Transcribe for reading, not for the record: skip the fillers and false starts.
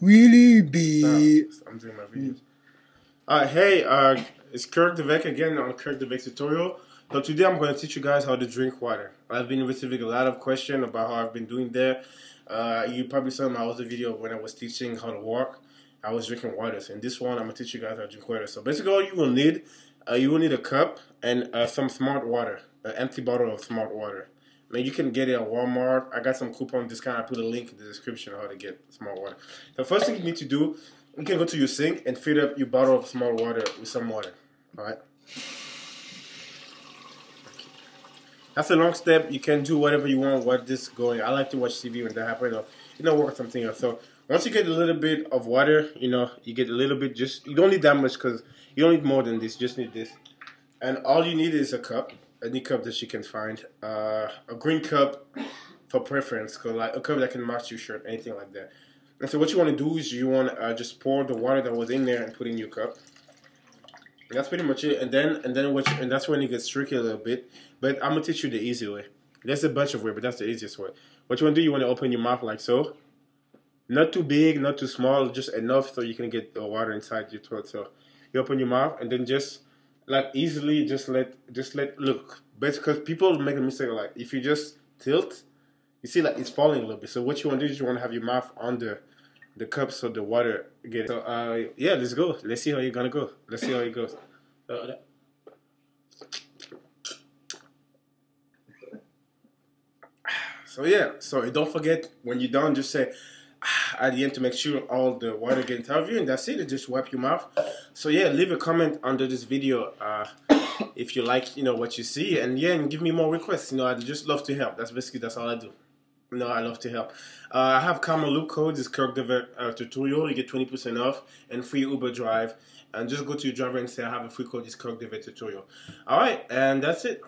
Really be. I'm doing my videos. Hey, it's Kirk DeVeyck again on Kirk DeVeyck's Tutorial. So today I'm going to teach you guys how to drink water. I've been receiving a lot of questions about how I've been doing there. You probably saw my other video when I was teaching how to walk. I was drinking water. So in this one, I'm going to teach you guys how to drink water. So basically, all you will need a cup and some smart water, an empty bottle of smart water. Man, you can get it at Walmart. I got some coupon discount. I put a link in the description how to get Smartwater. The first thing you need to do, you can go to your sink and fill up your bottle of Smartwater with some water. All right. That's a long step. You can do whatever you want. Watch this going. I like to watch TV when that happens. Or, you know, work something else. So once you get a little bit of water, you know, you get a little bit. Just you don't need that much because you don't need more than this. Just need this, and all you need is a cup. Any cup that you can find, a green cup for preference, cause like a cup that can match your shirt, anything like that. And so what you want to do is you want to just pour the water that was in there and put in your cup. And that's pretty much it. And that's when it gets tricky a little bit. But I'm gonna teach you the easy way. There's a bunch of ways, but that's the easiest way. What you want to do, you want to open your mouth like so. Not too big, not too small, just enough so you can get the water inside your throat. So you open your mouth and then just. Like easily, just let look. Because people make a mistake. Like if you just tilt, you see like it's falling a little bit. So what you want to do is you want to have your mouth on the cup so the water get it. So yeah, let's go. Let's see how you're gonna go. Let's see how it goes. So yeah. So don't forget when you're done, just say. At the end to make sure all the water gets out of you, and that's it. Just wipe your mouth. So yeah, leave a comment under this video if you like, you know, what you see, and yeah, and give me more requests. You know, I just love to help. That's all I do. You know, I love to help. I have Kamaloo codes. It's Kirk DeVeyck Tutorial. You get 20% off and free Uber drive. And just go to your driver and say I have a free code. It's Kirk DeVeyck Tutorial. All right, and that's it.